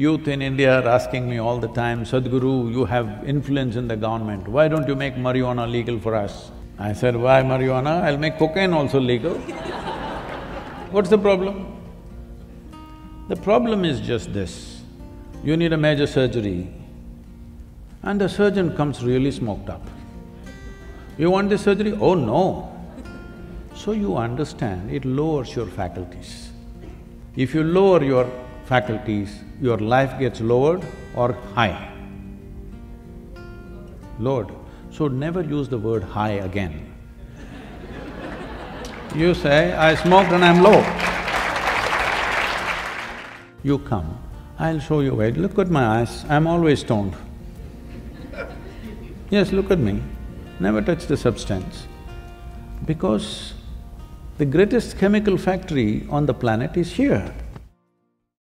Youth in India are asking me all the time, Sadhguru, you have influence in the government, why don't you make marijuana legal for us? I said, why marijuana? I'll make cocaine also legal. What's the problem? The problem is just this, you need a major surgery and the surgeon comes really smoked up. You want this surgery? Oh no! So you understand, it lowers your faculties. If you lower your faculties, your life gets lowered or high. Lowered. So never use the word high again. You say, I smoked and I'm low. You come, I'll show you where, look at my eyes, I'm always stoned. Yes, look at me, never touch the substance. Because the greatest chemical factory on the planet is here.